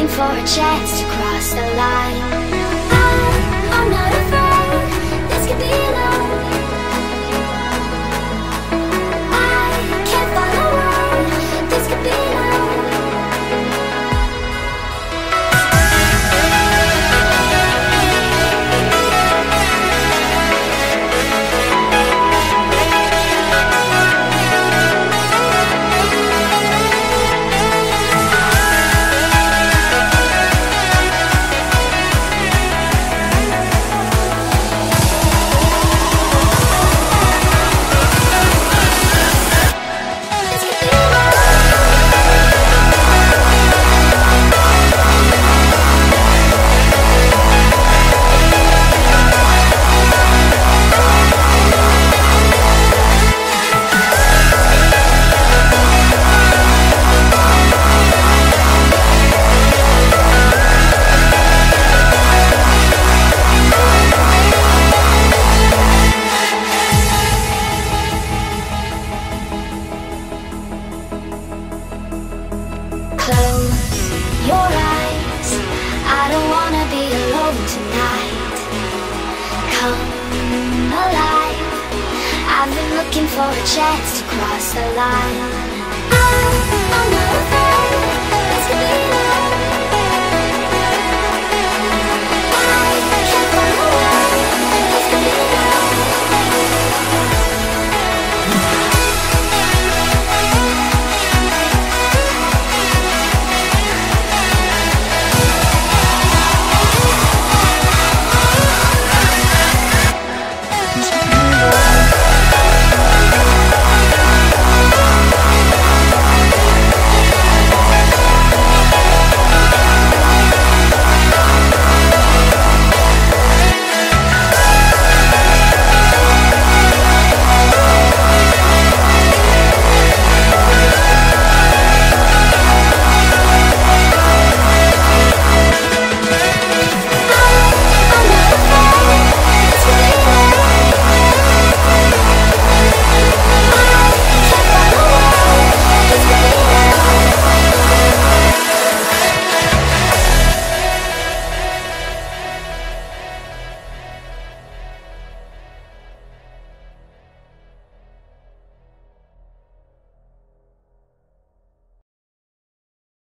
looking for a chance to cross the line. I'm not afraid, this could be love. I can't follow on, this could be love. Chance to cross the line. I'm not afraid, let's get it.